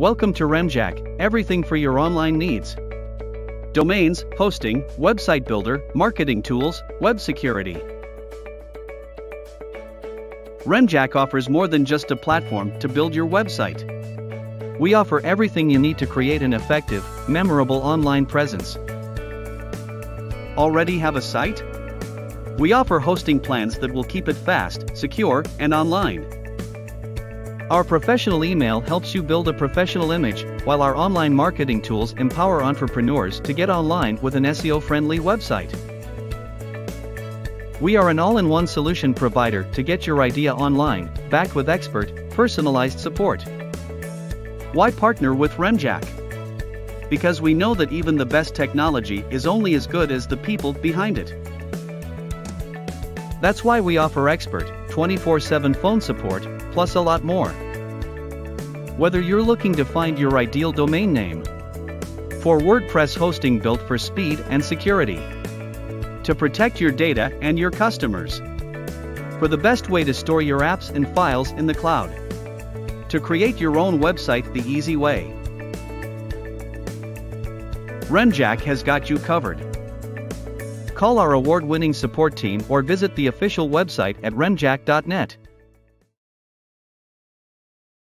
Welcome to Remjack, everything for your online needs. Domains, hosting, website builder, marketing tools, web security. Remjack offers more than just a platform to build your website. We offer everything you need to create an effective, memorable online presence. Already have a site? We offer hosting plans that will keep it fast, secure, and online. Our professional email helps you build a professional image, while our online marketing tools empower entrepreneurs to get online with an SEO-friendly website. We are an all-in-one solution provider to get your idea online, backed with expert, personalized support. Why partner with Remjack? Because we know that even the best technology is only as good as the people behind it. That's why we offer expert, 24/7 phone support, plus a lot more. Whether you're looking to find your ideal domain name, for WordPress hosting built for speed and security, to protect your data and your customers, for the best way to store your apps and files in the cloud, to create your own website the easy way, Remjack has got you covered. Call our award-winning support team or visit the official website at remjack.net.